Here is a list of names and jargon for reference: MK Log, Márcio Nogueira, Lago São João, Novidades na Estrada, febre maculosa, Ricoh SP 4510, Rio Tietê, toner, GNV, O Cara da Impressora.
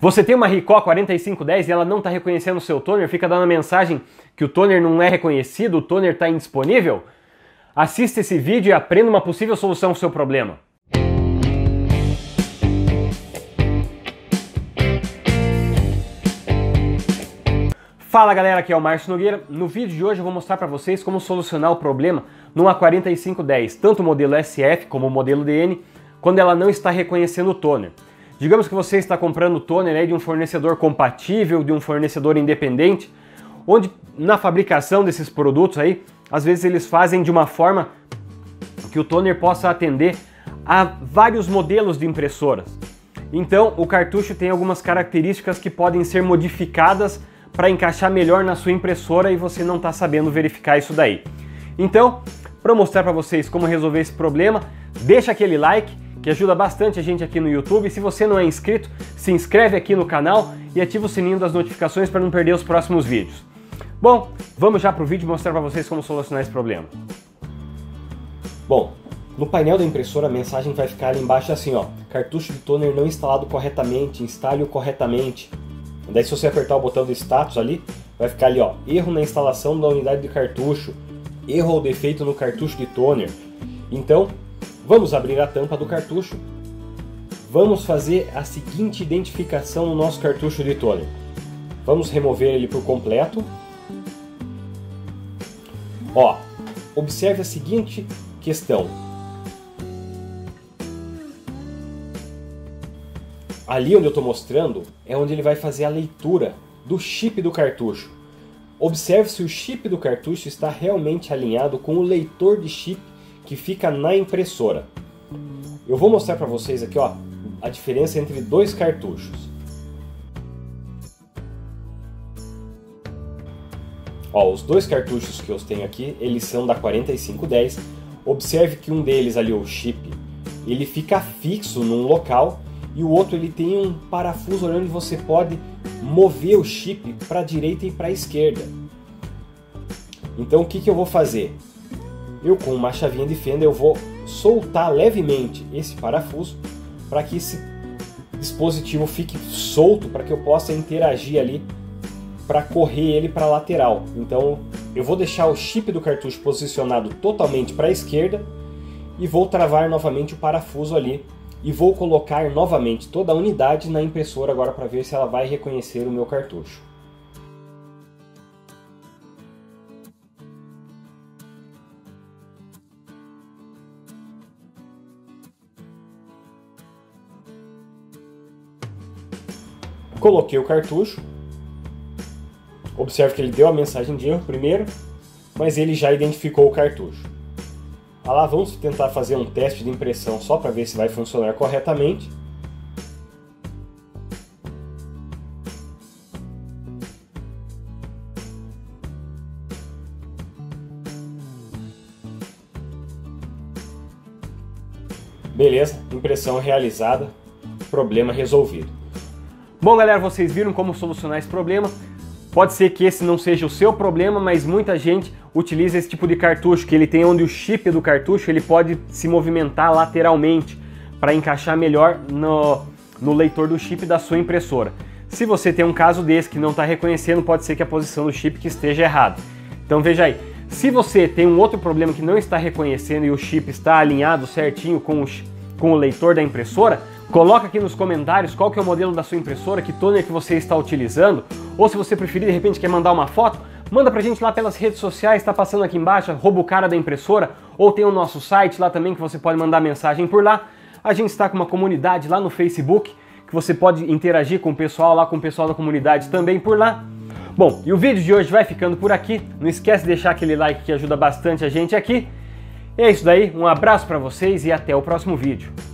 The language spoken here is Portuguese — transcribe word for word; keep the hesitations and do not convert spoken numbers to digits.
Você tem uma Ricoh quarenta e cinco dez e ela não está reconhecendo o seu toner, fica dando a mensagem que o toner não é reconhecido, o toner está indisponível? Assista esse vídeo e aprenda uma possível solução ao seu problema. Fala galera, aqui é o Márcio Nogueira. No vídeo de hoje eu vou mostrar para vocês como solucionar o problema numa quarenta e cinco dez, tanto o modelo S F como o modelo D N, quando ela não está reconhecendo o toner. Digamos que você está comprando o toner aí de um fornecedor compatível, de um fornecedor independente, onde na fabricação desses produtos aí, às vezes eles fazem de uma forma que o toner possa atender a vários modelos de impressoras. Então o cartucho tem algumas características que podem ser modificadas para encaixar melhor na sua impressora e você não está sabendo verificar isso daí. Então, para mostrar para vocês como resolver esse problema, deixa aquele like que ajuda bastante a gente aqui no YouTube. Se você não é inscrito, se inscreve aqui no canal e ativa o sininho das notificações para não perder os próximos vídeos. Bom, vamos já para o vídeo mostrar para vocês como solucionar esse problema. Bom, no painel da impressora a mensagem vai ficar ali embaixo assim, ó: cartucho de toner não instalado corretamente, instale-o corretamente. Daí se você apertar o botão do status ali, vai ficar ali ó, erro na instalação da unidade de cartucho, erro ou defeito no cartucho de toner. Então, vamos abrir a tampa do cartucho, vamos fazer a seguinte identificação no nosso cartucho de toner. Vamos remover ele por completo. Ó, observe a seguinte questão. Ali onde eu estou mostrando é onde ele vai fazer a leitura do chip do cartucho. Observe se o chip do cartucho está realmente alinhado com o leitor de chip que fica na impressora. Eu vou mostrar para vocês aqui ó, a diferença entre dois cartuchos. Ó, os dois cartuchos que eu tenho aqui, eles são da quarenta e cinco dez. Observe que um deles ali, o chip, ele fica fixo num local. E o outro ele tem um parafuso onde você pode mover o chip para a direita e para a esquerda. Então o que, que eu vou fazer? Eu com uma chavinha de fenda eu vou soltar levemente esse parafuso para que esse dispositivo fique solto, para que eu possa interagir ali para correr ele para a lateral. Então eu vou deixar o chip do cartucho posicionado totalmente para a esquerda e vou travar novamente o parafuso ali. E vou colocar novamente toda a unidade na impressora agora para ver se ela vai reconhecer o meu cartucho. Coloquei o cartucho. Observe que ele deu a mensagem de erro primeiro, mas ele já identificou o cartucho. Ah lá, vamos tentar fazer um teste de impressão só para ver se vai funcionar corretamente. Beleza, impressão realizada, problema resolvido. Bom galera, vocês viram como solucionar esse problema. Pode ser que esse não seja o seu problema, mas muita gente utiliza esse tipo de cartucho, que ele tem onde o chip do cartucho ele pode se movimentar lateralmente para encaixar melhor no, no leitor do chip da sua impressora. Se você tem um caso desse que não está reconhecendo, pode ser que a posição do chip que esteja errada. Então veja aí, se você tem um outro problema que não está reconhecendo e o chip está alinhado certinho com o, com o leitor da impressora, coloca aqui nos comentários qual que é o modelo da sua impressora, que toner que você está utilizando, ou se você preferir, de repente quer mandar uma foto, manda pra gente lá pelas redes sociais, tá passando aqui embaixo, arroba o cara da impressora, ou tem o nosso site lá também que você pode mandar mensagem por lá. A gente está com uma comunidade lá no Facebook, que você pode interagir com o pessoal lá, com o pessoal da comunidade também por lá. Bom, e o vídeo de hoje vai ficando por aqui, não esquece de deixar aquele like que ajuda bastante a gente aqui. E é isso daí, um abraço pra vocês e até o próximo vídeo.